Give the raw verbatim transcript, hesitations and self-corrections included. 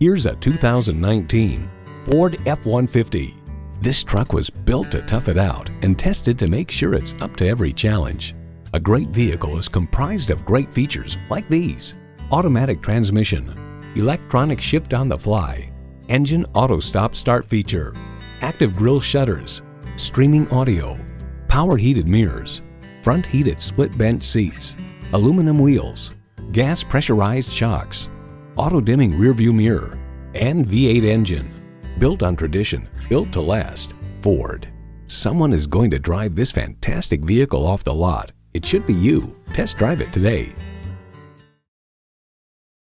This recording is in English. Here's a two thousand nineteen Ford F one fifty. This truck was built to tough it out and tested to make sure it's up to every challenge. A great vehicle is comprised of great features like these: automatic transmission, electronic shift on the fly, engine auto stop start feature, active grille shutters, streaming audio, power heated mirrors, front heated split bench seats, aluminum wheels, gas pressurized shocks, auto dimming rearview mirror, and V eight engine. Built on tradition, built to last, Ford. Someone is going to drive this fantastic vehicle off the lot. It should be you. Test drive it today.